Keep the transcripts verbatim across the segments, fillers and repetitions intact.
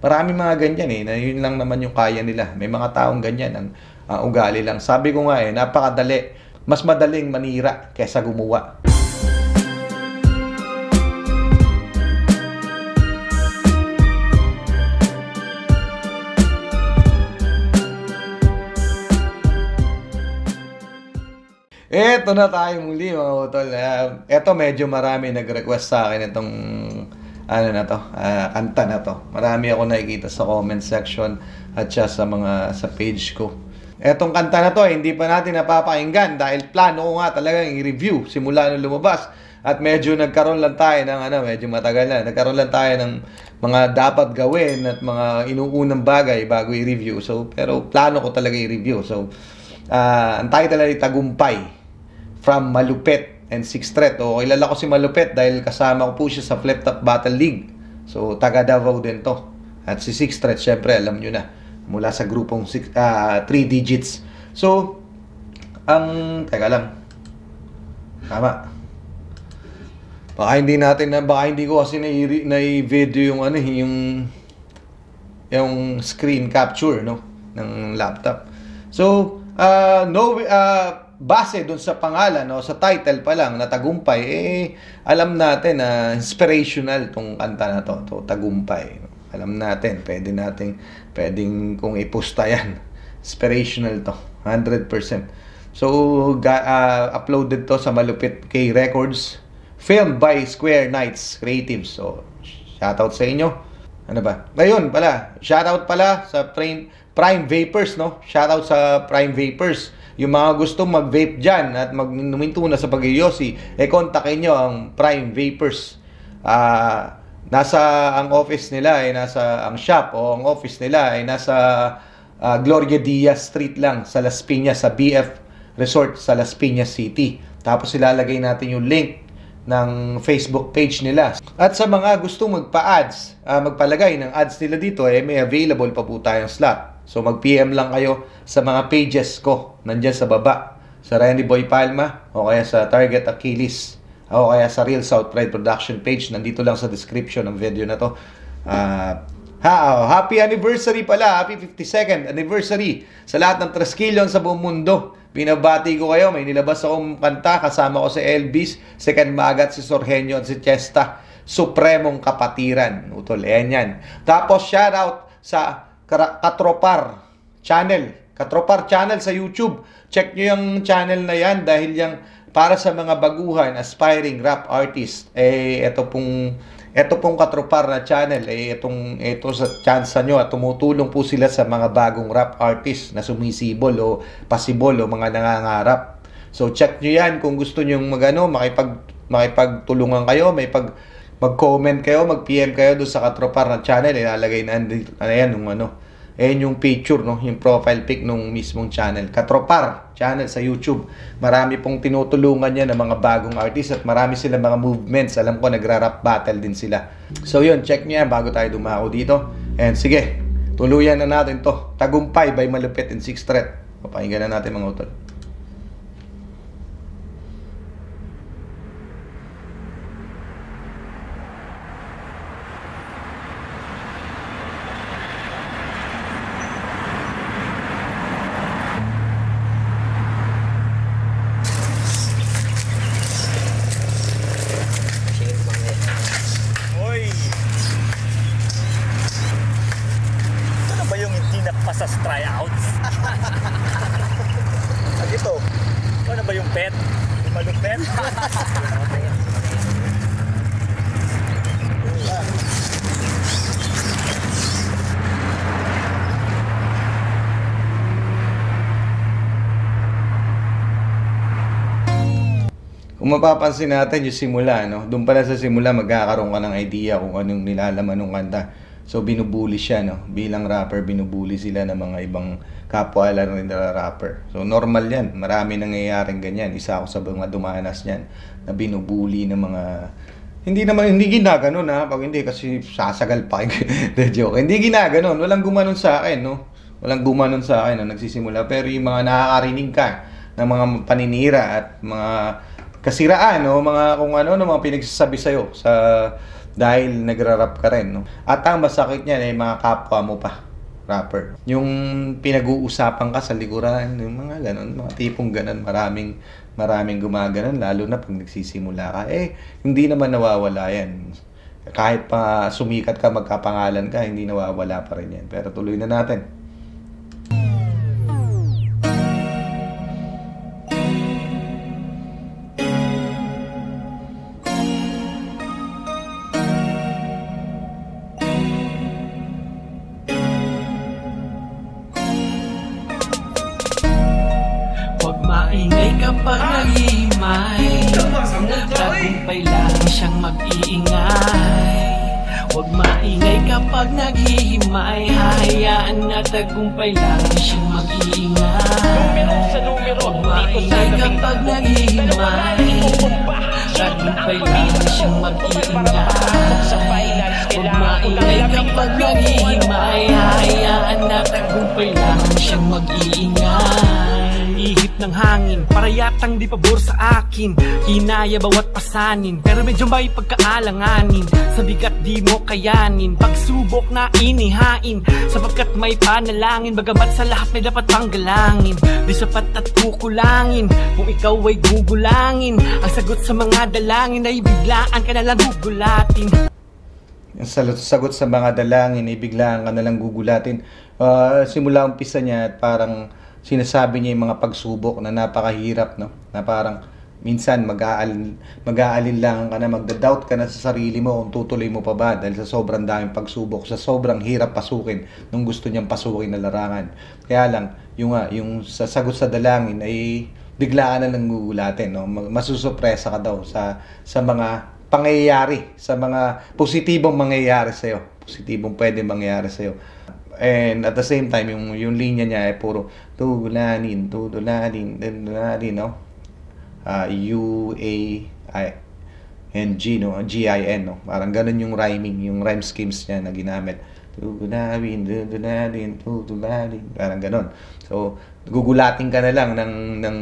Maraming mga ganyan eh, na yun lang naman yung kaya nila. May mga taong ganyan, ang uh, ugali lang. Sabi ko nga eh, napakadali. Mas madaling manira kaysa gumawa. Eto na tayo muli mga utol. Uh, eto medyo marami nag-request sa akin itong ano na to, uh, kanta na to. Marami ako nakikita sa comment section at siya sa mga sa page ko. Etong kanta na to, eh, hindi pa natin napapakinggan dahil plano ko nga talaga i-review simula nung lumabas. At medyo nagkaroon lang tayo ng ano, medyo matagal na. Nagkaroon lang tayo ng mga dapat gawin at mga inuunang bagay bago i-review. So, pero plano ko talaga i-review. So, uh, ang title ay Tagumpay from Malupit and sixth Threat. O, kilala ko si Malupit dahil kasama ko po siya sa Flip Top Battle League. So, taga Davao din to. At si sixth Threat, syempre, alam nyo na. Mula sa grupong six, uh, three DIGITZ. So, ang... Teka lang. Tama. Baka hindi natin na... Baka hindi ko kasi nai-video yung ano, yung... yung screen capture, no? Ng laptop. So, uh, no... Uh, base doon sa pangalan, no, sa title pa lang na Tagumpay, eh alam natin na uh, inspirational tong kanta na to, to Tagumpay. Alam natin, pwede nating pwedeng kung iposta yan. Inspirational to, one hundred percent. So, uh, uploaded to sa Malupit K Records, filmed by Square Nights Creatives. So, shoutout sa inyo. Ano ba? Ayun pala, shoutout pala sa Prime Prime Vapors, no? Shoutout sa Prime Vapors. Yung mga gusto mag-vape dyan at magnuminto na sa pag-iyosi, eh, kontakin nyo ang Prime Vapors. Uh, nasa ang office nila, eh, nasa ang shop o ang office nila, eh, nasa uh, Gloria Diaz Street lang sa Las Piñas, sa B F Resort sa Las Piñas City. Tapos ilalagay natin yung link ng Facebook page nila. At sa mga gusto magpa-ads, uh, magpalagay ng ads nila dito, eh, may available pa po tayong slot. So, mag-P M lang kayo sa mga pages ko. Nandyan sa baba. Sa Randy Boy Palma, o kaya sa Target Achilles, o kaya sa Real South Pride Production Page. Nandito lang sa description ng video na to. Uh, ha, oh, happy anniversary pala. Happy fifty-second anniversary sa lahat ng Traskilyon sa buong mundo. Binabati ko kayo. May nilabas akong kanta. Kasama ko si Elvis, si Magat, si Sorhenyo, at si Chesta. Supremong kapatiran. Utol, ayan yan. Tapos, shoutout sa... Katropar channel. Katropar channel sa YouTube. Check nyo yung channel na yan dahil yung para sa mga baguhan, aspiring rap artist. Eh, ito pong, ito pong Katropar na channel. Eh, itong, ito sa chance nyo at tumutulong po sila sa mga bagong rap artist na sumisibol o pasibol o mga nangangarap. So, check nyo yan kung gusto nyo magano, makipag, makipagtulungan kayo, may pag... mag-comment kayo, mag-P M kayo doon sa Katropar na channel. Ilalagay na yan yung ano. Ayan yung picture, no? Yung profile pic nung mismong channel. Katropar channel sa YouTube. Marami pong tinutulungan yan ng mga bagong artist at marami silang mga movements. Alam ko, nagra-rap battle din sila. So yun, check nyo yan bago tayo dumako dito. And sige, tuluyan na natin to. Tagumpay by Malupit and sixth Threat. Papakinggan na natin mga utol. Kung mapapansin natin yung simula, no? Doon pala sa simula magkakaroon ka ng idea kung anong nilalaman ng kanta. So binubuli siya, no? Bilang rapper, binubuli sila ng mga ibang kapwa lalo rin na rapper. So normal yan, marami nangyayaring ganyan. Isa ako sa mga dumanas niyan na binubuli ng mga... Hindi naman, hindi ginaganon ha, pag hindi kasi sasagal pa. The joke. Hindi ginaganon, walang gumanon sa akin, no? Walang gumanon sa akin na nagsisimula. Pero yung mga nakakarinig ka ng mga paninira at mga... kasiraan, no? Mga kung ano, no, mga pinagsasabi sa'yo sa dahil nagra-rap ka rin, no? At ang masakit niyan ay eh, mga kapwa mo pa rapper. Yung pinag-uusapan ka sa likuran, yung mga ganun, mga tipong ganun, maraming maraming gumaganon, lalo na pag nagsisimula ka. Eh, hindi naman nawawala yan. Kahit pa sumikat ka, magkapangalan ka, hindi nawawala pa rin yan. Pero tuloy na natin. Tagumpay lang siyang mag-iingay. Huwag maingay kapag naghihimay. Hahayaan na tagumpay lang siyang mag-iingay. Huwag maingay kapag naghihimay. Tagumpay lang siyang mag-iingay. Huwag maingay kapag naghihimay. Hahayaan na tagumpay lang siyang mag-iingay. Ihip ng hangin, para yatang di pabor sa akin. Kinaya bawat pasanin, pero medyo may pagkaalanganin. Sa bigat di mo kayanin, pagsubok na inihain. Sapagkat may panalangin, bagamat sa lahat may dapat panggalangin. Di sapat at kukulangin, kung ikaw ay gugulangin. Ang sagot sa mga dalangin ay biglaan ka nalang gugulatin. Ang sagot sa mga dalangin ay biglaan ka nalang gugulatin. uh, Simula umpisa niya at parang sinasabi niya yung mga pagsubok na napakahirap, no? Na parang minsan mag-aalin mag-aalin lang ka, na magda-doubt ka na sa sarili mo kung tutuloy mo pa ba dahil sa sobrang daming pagsubok, sa sobrang hirap pasukin nung gusto niyang pasukin na larangan. Kaya lang, yung, uh, yung sa sagot sa dalangin ay biglaan na lang gugulatin, no? Masusurpresa ka daw sa, sa mga pangyayari, sa mga positibong mangyayari sa'yo, positibong pwede mangyayari sa'yo. And at the same time, yung, yung linya niya ay puro tugulanin, tugulanin, tugulanin, no? Uh, U A I N G, no? G I N, no? Parang ganun yung rhyming, yung rhyme schemes niya na ginamit. Tugulanin, tugulanin, tugulanin, parang ganun. So, gugulatin ka na lang ng, ng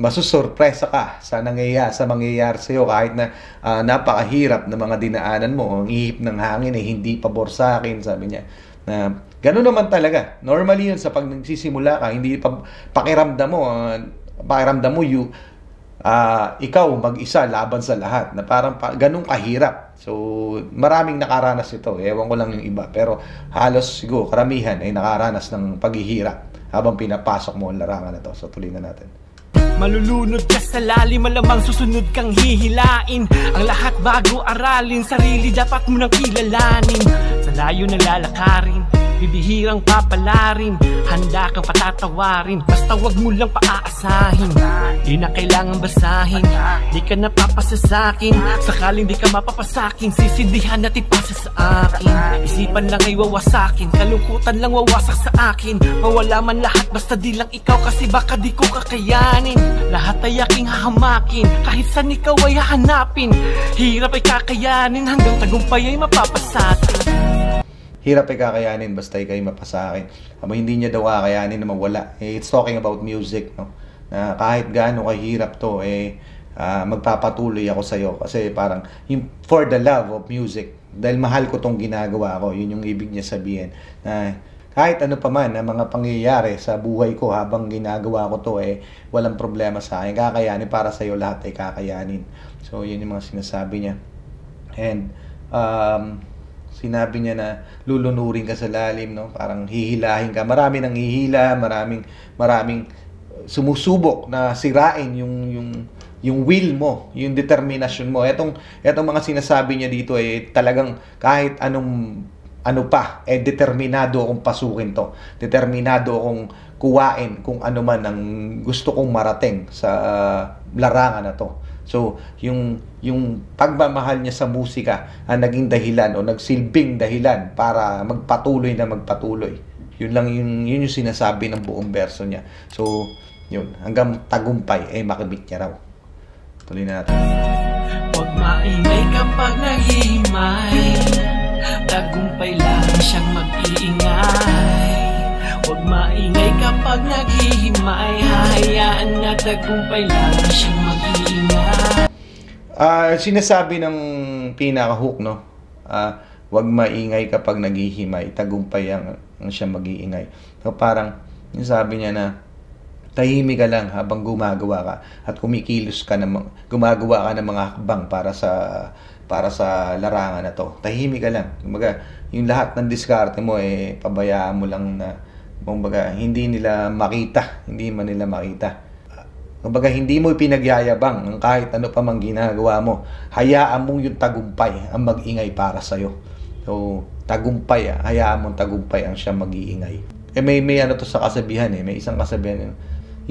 masusurpresa ka sa nangyayari, sa mangyayari sa'yo, kahit na uh, napakahirap na mga dinaanan mo. Ang ihip ng hangin ay eh, hindi pabor sa akin, sabi niya. Na gano'n naman talaga. Normally yun, sa pag nagsisimula ka, hindi pa, pakiramdam mo, uh, pakiramdam mo you, uh, ikaw mag-isa laban sa lahat. Na parang pa, ganun kahirap. So, maraming nakaranas ito. Ewan ko lang yung iba. Pero halos siguro, karamihan ay nakaranas ng paghihirap habang pinapasok mo ang larangan na ito. So, tuloy na natin. Malulunod ka sa lalim, malamang susunod kang hihilain. Ang lahat bago aralin, sarili dapat mo nang kilalanin. Sa layo ng lalakarin, bibihirang papalarin. Handa kang patatawarin, basta wag mo lang paaasahin. Di na kailangan basahin, di ka napapasasakin. Sakaling di ka mapapasakin, sisindihan natin pasa sa akin. Isipan lang ay wawasakin, kalungkutan lang wawasak sa akin. Mawala man lahat, basta di lang ikaw, kasi baka di ko kakayanin. Lahat ay aking hahamakin, kahit saan ikaw ay hahanapin. Hirap ay kakayanin, hanggang tagumpay ay mapapasakin. Hirap ay kakayanin, basta ikay mapasakin. Aba, hindi niya daw kakayanin na mawala. It's talking about music, no? Na kahit gaano kahirap to, eh, uh, magpapatuloy ako sa'yo. Kasi parang, yung, for the love of music. Dahil mahal ko tong ginagawa ko. Yun yung ibig niya sabihin. Na kahit ano pa man, na mga pangyayari sa buhay ko habang ginagawa ko to, eh, walang problema sa akin. Kakayanin para sa'yo, lahat ay kakayanin. So, yun yung mga sinasabi niya. And, um... sinabi niya na lulunurin ka sa lalim, no? Parang hihilahin ka. Marami nang hihila, maraming maraming sumusubok na sirain yung yung yung will mo, yung determinasyon mo. Etong etong mga sinasabi niya dito ay eh, talagang kahit anong ano pa, eh determinado akong pasukin to. Determinado akong kuwain kung ano man ang gusto kong marating sa uh, larangan na to. So, yung, yung pagmamahal niya sa musika ang naging dahilan o nagsilbing dahilan para magpatuloy na magpatuloy. Yun lang yung, yun yung sinasabi ng buong verso niya. So, yun. Hanggang tagumpay ay eh, makibit niya raw. Tuloy na natin. Huwag maingay kapag naghihimay. Tagumpay lang siyang mag-iingay. Huwag maingay kapag naghihimay. Hahayaan na tagumpay lang siyang mag-iingay. Uh, sinasabi ng pinaka-hook, no? Uh, wag maingay kapag naghihimay. Tagumpay ang, ang siya mag-iingay. So parang, sabi niya na, tahimik ka lang habang gumagawa ka at kumikilos ka ng, gumagawa ka ng mga hakbang para sa, para sa larangan na to. Tahimik ka lang. Kumbaga, yung lahat ng diskarte mo, eh, pabayaan mo lang na, kumbaga, hindi nila makita. Hindi man nila makita. Kumbaga, hindi mo pinagyayabang ang kahit ano pa mang ginagawa mo. Hayaan mong yung tagumpay ang mag-ingay para sa'yo. So, tagumpay, ah. Hayaan mong tagumpay ang siya mag-iingay. Eh, may, may ano to sa kasabihan, eh. May isang kasabihan. Eh.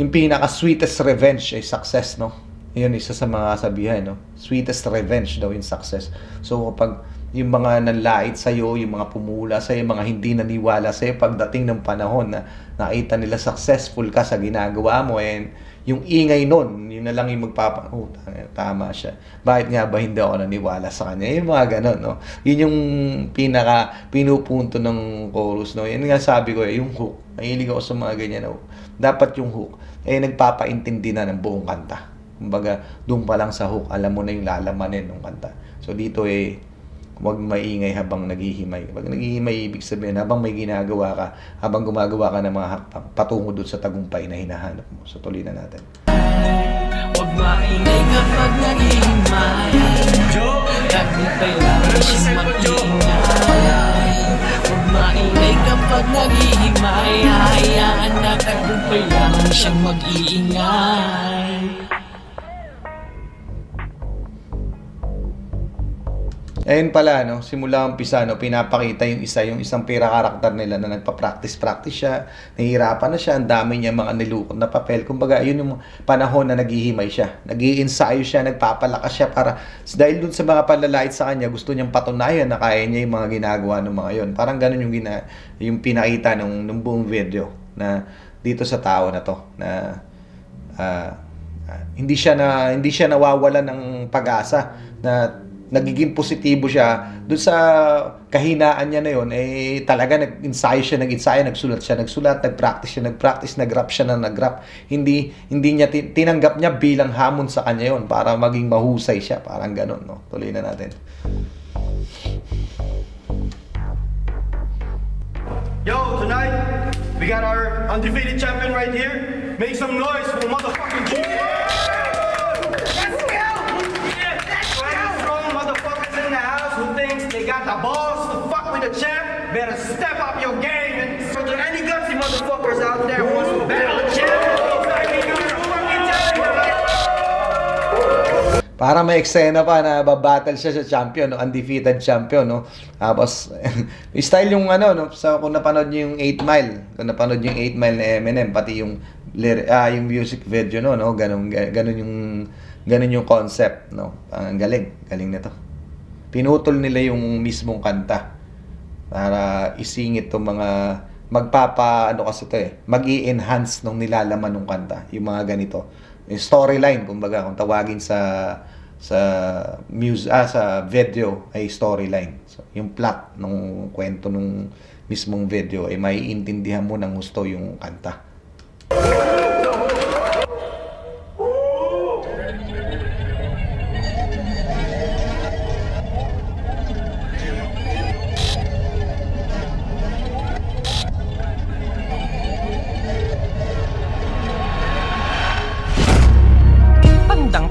Yung pinaka-sweetest revenge ay success, no? Yun, isa sa mga kasabihan, no? Sweetest revenge daw yung success. So, kapag yung mga nanlait sa'yo, yung mga pumula sa'yo, yung mga hindi naniwala sa'yo, pagdating ng panahon na nakita nila successful ka sa ginagawa mo, and yung ingay nun, yun na lang yung magpapa... Oh, tama siya. Bakit nga ba hindi ako naniwala sa kanya? Yung mga ganun, no? Yun yung pinaka... pinupunto ng chorus, no? Yun nga sabi ko, yung hook. Nahilig ako sa mga ganyan, no? Dapat yung hook, eh, nagpapaintindi na ng buong kanta. Kumbaga, doon pa lang sa hook, alam mo na yung lalamanin ng kanta. So, dito, eh, huwag maingay habang naghihimay. Pag naghihimay, ibig sabihin, habang may ginagawa ka, habang gumagawa ka ng mga hakbang, patungo doon sa tagumpay na hinahanap mo. So, tuloy na natin. Huwag maingay kapag naghihimay. Tagumpay lang siya mag-iingay. Huwag maingay kapag naghihimay. Hayaan na tagumpay lang siya mag-iingay. Ayun pala, no, simula umpisa, no, pinapakita yung isa, yung isang pira-karakter nila na nagpa-practice-practice siya, nahihirapan na siya, ang dami niya mga nilukot na papel. Kumbaga, yun yung panahon na naghihimay siya. Nag-i-ensayo siya, nagpapalakas siya para, dahil dun sa mga panlalait sa kanya, gusto niyang patunayan na kaya niya yung mga ginagawa ng mga yun. Parang ganun yung, gina, yung pinakita nung, nung buong video na dito sa tao na to, na uh, uh, hindi, siya na, hindi siya nawawala ng pag-asa na nagiging positibo siya doon sa kahinaan niya na yun. Eh talaga nag-ensayo siya, nag-ensayo, nagsulat siya, nagsulat, nag-practice siya, nag-practice, nag-rap siya na nag-rap. Hindi, hindi niya, tinanggap niya bilang hamon sa kanya yun para maging mahusay siya. Parang ganun, no? Tuloy na natin. Yo, tonight, we got our undefeated champion right here. Make some noise for the motherfucking champion! Got the balls to fuck with the champ, better step up your game and so to any gutsy motherfuckers out there who wants to battle the champ. Para may eksena pa na babattle siya sa champion, no? Undefeated champion, no? Tapos, style yung ano, no? So, kung napanood niyo yung eight mile, kung napanood niyo yung eight mile na M and M, pati yung, ah, yung music video, no? no? Ganun, ganun, yung, ganun yung concept, no? Ang galing, galing na to. Pinutol nila yung mismong kanta para isingit itong mga magpapa, ano kasi ito eh, mag-i-enhance nung nilalaman ng kanta, yung mga ganito. Yung storyline, kumbaga, kung tawagin sa sa music, ah, sa video ay storyline. So, yung plot ng kwento ng mismong video ay eh, maiintindihan mo ng gusto yung kanta.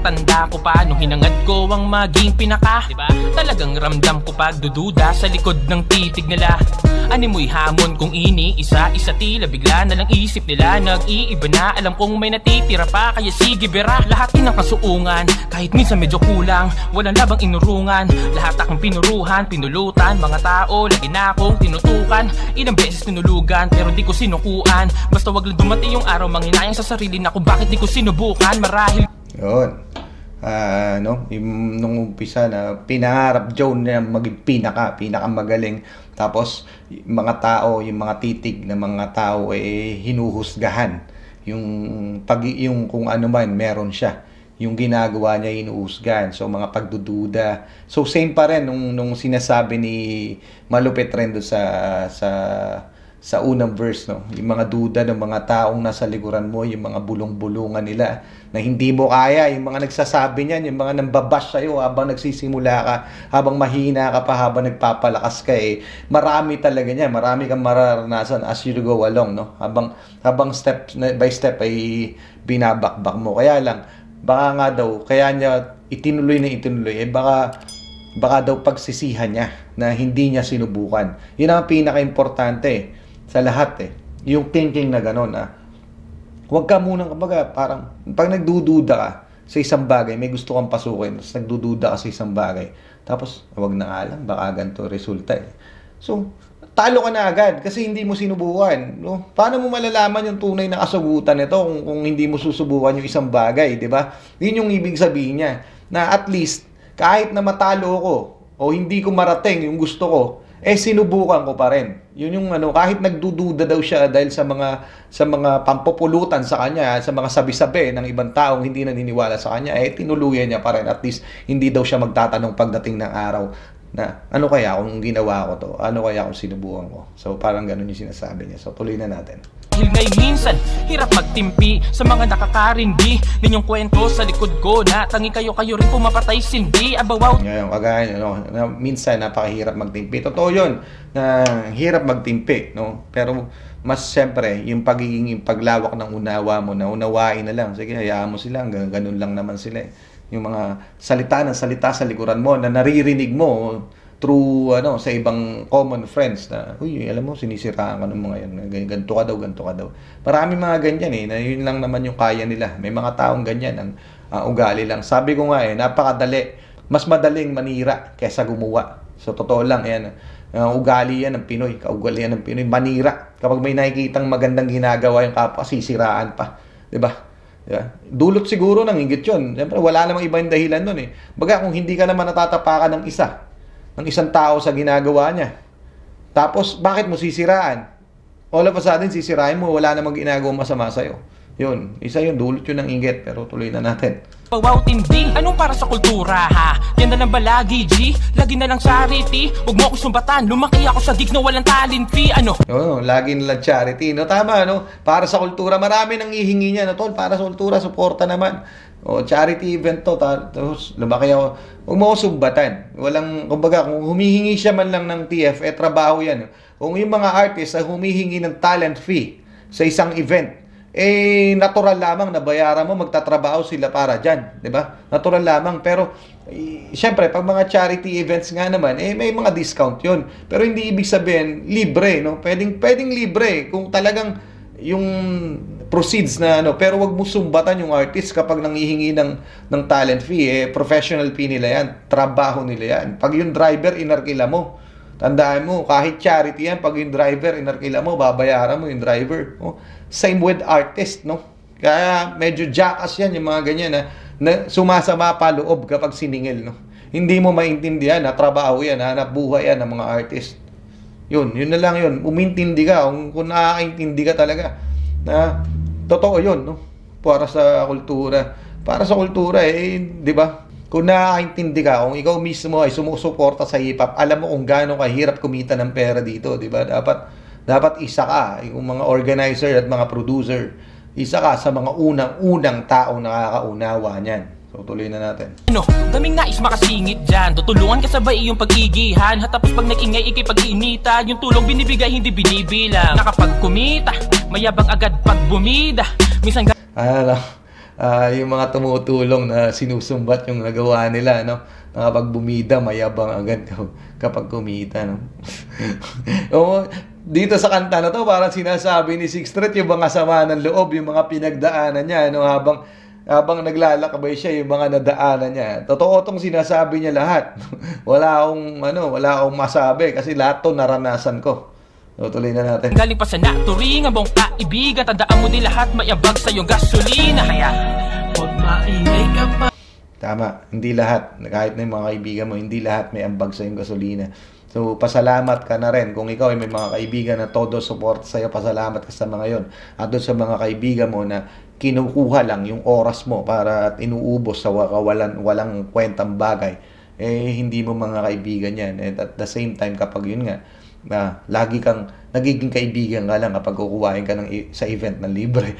Tanda ko pa nung hinangad ko ang maging pinaka, diba? Talagang ramdam ko pagdududa sa likod ng titig nila. Animoy hamon kung ini, isa-isa tila bigla na lang isip nila. Nag-iiba na, alam kong may natitira pa, kaya sige bera. Lahat din ang kasuungan, kahit minsan medyo kulang. Walang labang inurungan, lahat akong pinuruhan, pinulutan. Mga tao, lagi na akong tinutukan. Ilang beses tinulugan, pero di ko sinukuan. Basta wag lang dumating yung araw, manginayang sa sarili na kung bakit di ko sinubukan. Marahil yun, uh, no? Yung, nung umpisa na pinangarap John na maging pinaka, pinakamagaling. Tapos mga tao, yung mga titig na mga tao eh hinuhusgahan yung, pag, yung kung ano man meron siya, yung ginagawa niya hinuhusgahan. So mga pagdududa. So same pa rin nung, nung sinasabi ni Malupit rin doon sa, sa sa unang verse, no? Yung mga duda ng mga taong nasa likuran mo, yung mga bulong-bulungan nila na hindi mo kaya, yung mga nagsasabi niyan, yung mga nambabash sa'yo habang nagsisimula ka, habang mahina ka pa, habang nagpapalakas ka, eh marami talaga niyan, marami kang mararanasan as you go along, no? Habang, habang step by step ay binabakbak mo. Kaya lang, baka nga daw, kaya niya itinuloy na itinuloy, eh baka baka daw pagsisihan niya na hindi niya sinubukan. Yun ang pinaka-importante, eh, sa lahat, eh. Yung thinking na gano'n, ah. Huwag ka munang, kumbaga, parang, pag nagdududa ka sa isang bagay, may gusto kang pasukin, tapos nagdududa ka sa isang bagay, tapos, huwag na nga lang, baka ganito resulta, eh. So, talo ka na agad kasi hindi mo sinubukan, no? Paano mo malalaman yung tunay na kasagutan nito kung, kung hindi mo susubukan yung isang bagay, di ba? Yun yung ibig sabihin niya, na at least, kahit na matalo ko o hindi ko marating yung gusto ko, eh sinubukan ko pa rin. Yun yung ano, kahit nagdududa daw siya dahil sa mga sa mga pampupulutan sa kanya, sa mga sabi-sabi ng ibang taong hindi naniniwala sa kanya, eh tinuluyan niya pa rin. At least hindi daw siya magtatanong pagdating ng araw na ano kaya kung ginawa ko to? Ano kaya kung sinubukan ko? So parang ganun yung sinasabi niya. So tuloy na natin. Dahil ngay minsan, hirap magtimpi sa mga nakakarindi. Ninyong kwento sa likod ko na tangi kayo-kayo rin pumapatay silbi. Abawaw. Ngayon, kagaya, no? Minsan, napakahirap magtimpi. Totoo yun, na hirap magtimpi, no? Pero mas siyempre, yung pagiging yung paglawak ng unawa mo, na unawain na lang. Sige, hayaan mo sila. Ganun lang naman sila, eh. Yung mga salita ng salita sa likuran mo na naririnig mo through ano sa ibang common friends na, uy, alam mo, sinisiraan ka ng mga yan, ganito ka daw, ganito ka daw. Marami mga ganyan, eh, na yun lang naman yung kaya nila. May mga taong ganyan, ang uh, ugali lang. Sabi ko nga, eh, napakadali. Mas madaling manira kaysa gumawa. So, totoo lang, yan. Uh, ugali yan ng Pinoy, kaugalian ng Pinoy, manira. Kapag may nakikitang magandang ginagawa yung kapwa, sisiraan pa. Diba? Yeah. Dulot siguro ng inggit yun. Siyempre, wala namang ibang dahilan nun, eh. Baga, kung hindi ka naman natatapakan ng isa, ng isang tao sa ginagawa niya, tapos, bakit mo sisiraan? All of a sudden, sisirain mo, wala namang ginagawa masama sa'yo. Yun, isa yun, dulot yun ng inggit. Pero tuloy na natin. Wow, tindi. Anong para sa kultura, ha? Yan na lang ba lagi, G? Lagi na lang charity. Huwag mo ako sumbatan. Lumaki ako sa gig na walang talenti. Ano? Oo, oh, lagi na lang charity. No, tama, no? Para sa kultura. Marami nang ihingi niya. No, tol, para sa kultura, suporta naman. O, oh, charity event to. Tapos, lumaki ako. Huwag mo ako sumbatan. Walang, kumbaga, kung humihingi siya man lang ng T F, eh, trabaho yan. Kung yung mga artist ay humihingi ng talent fee sa isang event, eh, natural lamang na bayaran mo, magtatrabaho sila para dyan, di ba? Natural lamang, pero eh, siyempre, pag mga charity events nga naman, eh, may mga discount yun. Pero hindi ibig sabihin, libre, no? Pwedeng, pwedeng libre, kung talagang yung proceeds na ano, pero wag mo sumbatan yung artist kapag nangihingi ng, ng talent fee, eh, professional fee nila yan, trabaho nila yan. Pag yung driver, inarkila mo. Tandaan mo, kahit charity yan, pag yung driver, inarkila mo, babayaran mo yung driver. Oh. Same with artist, no? Kaya medyo jackass yan, yung mga ganyan, na, na sumasama pa loob kapag siningil, no? Hindi mo maintindihan na trabaho yan, hanap buhay yan ng mga artist. Yun, yun na lang yun. Umintindi ka, kung, kung nakakaintindi ka talaga, na totoo yun, no? Para sa kultura. Para sa kultura, eh, di ba? Kung nakakaintindi ka, kung ikaw mismo ay sumusuporta sa hip-hop, alam mo kung gaano kahirap kumita ng pera dito, di ba? Dapat, dapat isa ka, yung mga organizer at mga producer, isa ka sa mga unang-unang tao nakakaunawa niyan. So, tuloy na natin. Ano, daming nais makasingit dyan. Tutulungan ka sabay iyong pag-igihan. Hatapos pag nag-ingay, ikay pag-inita. Yung tulong binibigay, hindi binibilang. Nakapag kumita, mayabang agad pag bumida. Minsan... Ano, Uh, yung mga tumutulong na sinusumbat yung nagawa nila, no? Na kapag bumida, mayabang agad kapag kumita, no? O, dito sa kanta na to, parang sinasabi ni sixth Threat yung mga sama ng loob, yung mga pinagdaanan niya, no? Habang, habang naglalakbay siya, yung mga nadaanan niya. Totoo tong sinasabi niya lahat. Wala akong, ano, wala akong masabi kasi lahat to naranasan ko. O, tuloy na natin. Galing pa sa naturing, abong kaibigan. Tandaan mo din lahat, mayabag sa iyong gasolina. Kaya, huwag maingay ka pa. Tama, hindi lahat. Kahit na yung mga kaibigan mo, hindi lahat may ambag sa iyong gasolina. So, pasalamat ka na rin. Kung ikaw ay may mga kaibigan na todo support sa iyo, pasalamat ka sa mga yon. At doon sa mga kaibigan mo na kinukuha lang yung oras mo para at inuubos sa walang, walang kwentang bagay, eh, hindi mo mga kaibigan yan. And at the same time, kapag yun nga, na lagi kang nagiging kaibigan ka lang kapag kukuhain ka ng, sa event na libre.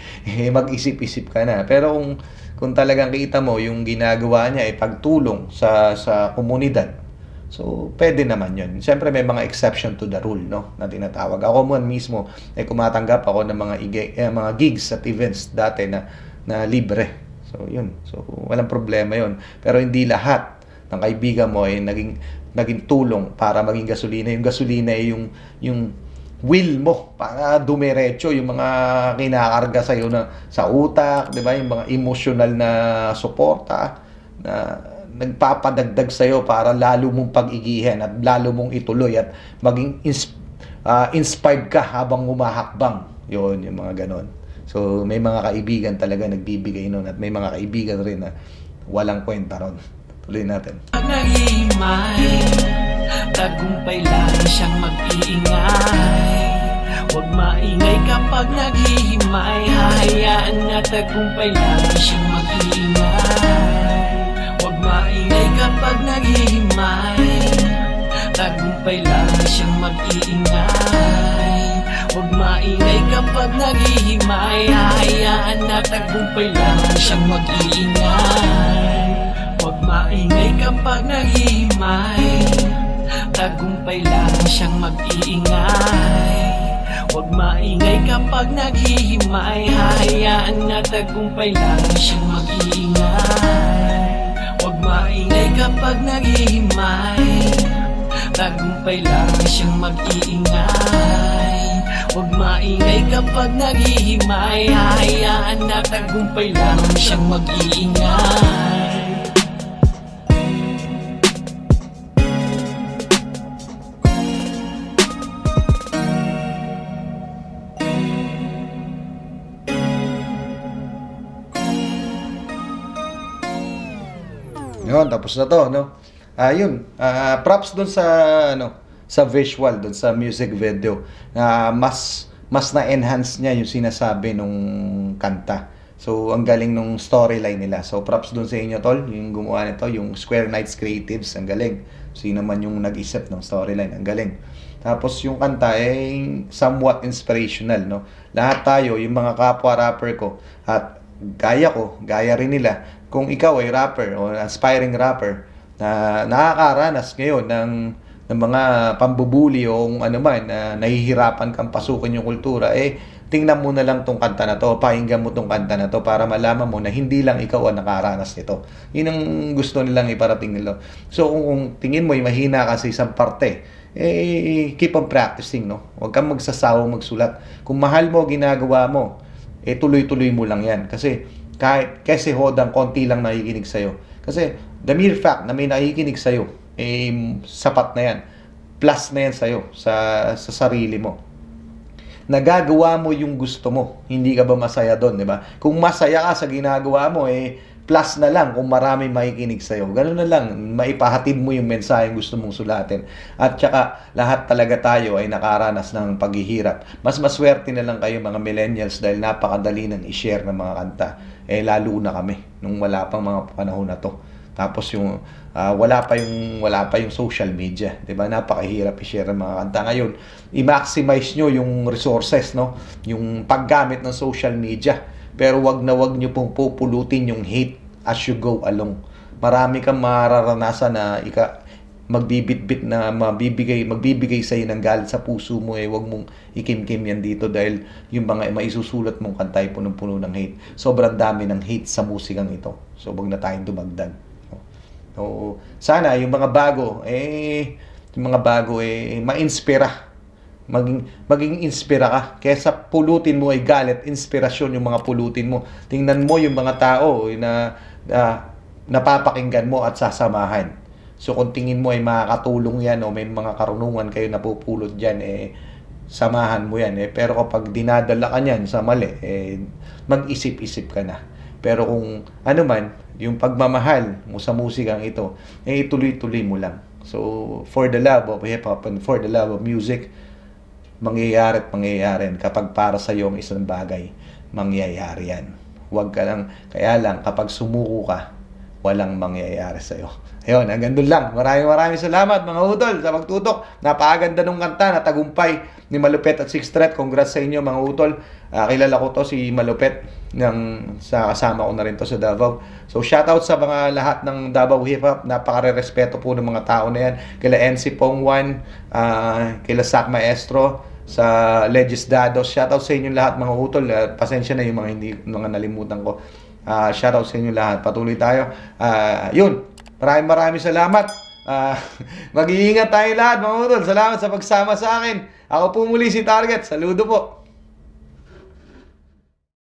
Mag-isip-isip ka na. Pero kung, kung talagang kita mo yung ginagawa niya ay pagtulong sa, sa komunidad, so pwede naman yun. Siyempre may mga exception to the rule, no, na tinatawag. Ako man mismo ay kumatanggap ako ng mga, eh, mga gigs at events dati na, na libre. So yun. So walang problema yun. Pero hindi lahat ng kaibigan mo ay naging naging tulong para maging gasolina. Yung gasolina ay yung yung will mo para dumiretso, yung mga kinakarga sa iyo na sa utak, 'di ba? Yung mga emotional na suporta na nagpapadagdag sa iyo para lalo mong pag-igihan at lalo mong ituloy at maging insp uh, inspired ka habang humahakbang. 'Yon, yung mga ganon. So may mga kaibigan talaga nagbibigay noon at may mga kaibigan rin na walang kwenta ron. Tuloy natin. Pag nag-iimay, tagumpay lang siyang mag-iingay. Huwag maingay kapag nag-iimay, hahayaan na tagumpay lang siyang mag-iingay. Huwag maingay kapag nag-iimay, tagumpay lang siyang mag-iingay. Huwag maingay kapag nag-iimay, hahayaan na tagumpay lang siyang mag-iingay. Huwag maingay kapag nag-iimay, tagumpay lang siyang mag-iingay. Huwag maingay kapag nag-iimay, hahayaan na tagumpay lang siyang mag-iingay. Huwag maingay kapag nag-iimay, tagumpay lang siyang mag-iingay. Huwag maingay kapag nag-iimay, hahayaan na tagumpay lang siyang mag-iingay. Yun, tapos na to, no? Ayun, ah, uh, props doon sa ano, sa visual doon sa music video. Na uh, mas mas na-enhance niya yung sinasabi nung kanta. So, ang galing nung storyline nila. So, props doon sa inyo, tol, yung gumawa nito, yung Square Nights Creatives, ang galing. Sino man yung nag-isip ng storyline, ang galing. Tapos yung kanta ay somewhat inspirational, no? Lahat tayo, yung mga kapwa rapper ko at gaya ko, gaya rin nila. Kung ikaw ay rapper o aspiring rapper na nakakaranas ngayon ng, ng mga pambubuli o kung ano man na nahihirapan kang pasukin yung kultura, eh tingnan mo na lang tong kanta na to, pakinggan mo tong kanta na to para malaman mo na hindi lang ikaw ang nakaranas nito. Yun ang gusto nilang iparating nila. So kung, kung tingin mo ay mahina kasi isang parte, eh keep on practicing, no? Huwag kang magsasawa magsulat. Kung mahal mo ginagawa mo, eh tuloy-tuloy mo lang yan. Kasi kahit kasi hodang konti lang nakikinig sa'yo. Kasi the mere fact na may nakikinig sa'yo, eh sapat na yan. Plus na yan sa'yo, sa, sa sarili mo. Nagagawa mo yung gusto mo. Hindi ka ba masaya doon, di ba? Kung masaya ka sa ginagawa mo, eh plus na lang kung marami makikinig sa'yo. Ganun na lang, maipahatid mo yung mensaheng gusto mong sulatin. At saka, lahat talaga tayo ay nakaranas ng paghihirap. Mas maswerte na lang kayo mga millennials dahil napakadali nang i-share ng mga kanta. Eh, lalo na kami nung wala pang mga panahon na to. Tapos yung uh, wala pa yung wala pa yung social media, 'di ba? Napakahirap i-share ang mga kanta ngayon. I-maximize nyo yung resources, no? Yung paggamit ng social media. Pero wag na wag nyo pong pupulutin yung hate as you go along. Marami kang mararanasan na ika magbibitbit na mabibigay magbibigay sa iyo ng galit sa puso mo, eh wag mong ikimkim yan dito dahil yung mga maisusulat mong kanta ay punong-puno ng hate. Sobrang dami ng hate sa musikang ito. So wag na tayong dumagdag. Oo. Sana yung mga bago, eh, yung mga bago, eh, ma-inspira. Maging, maging inspira ka. Kesa pulutin mo ay galit, inspirasyon yung mga pulutin mo. Tingnan mo yung mga tao na, na napapakinggan mo at sasamahan. So kung tingin mo ay makakatulong yan o may mga karunungan kayo napupulot dyan, eh, samahan mo yan. Eh. Pero kapag dinadala ka yan sa mali, eh, mag-isip-isip ka na. Pero kung ano man, yung pagmamahal mo sa musikang ito, eh ituloy-tuloy mo lang. So, for the love of hip-hop and for the love of music, mangyayari at mangyayari. Kapag para sa iyo ang isang bagay, mangyayari yan. Huwag ka lang, kaya lang, kapag sumuko ka, walang mangyayari sa'yo. Ayun, hanggang doon lang. Maraming maraming salamat mga udol sa pagtutok. Napakaganda nung kanta na Tagumpay ni Malupit at sixth Threat. Congrats sa inyo mga udol. Uh, kilala ko to si Malupit ng, sa kasama ko na rin to sa Davao. So shoutout sa mga lahat ng Davao Hip Hop. Napakarerespeto po ng mga tao na yan. Kila N C Pongwan, uh, kila Sac Maestro, sa Legisdados. Shoutout sa inyo lahat mga utol. Uh, pasensya na yung mga hindi mga nalimutan ko. Uh, shoutout sa inyo lahat. Patuloy tayo. Uh, yun. Maraming maraming salamat. Uh, mag-iingat tayo lahat mga utol. Salamat sa pagsama sa akin. Ako po muli si Target. Saludo po.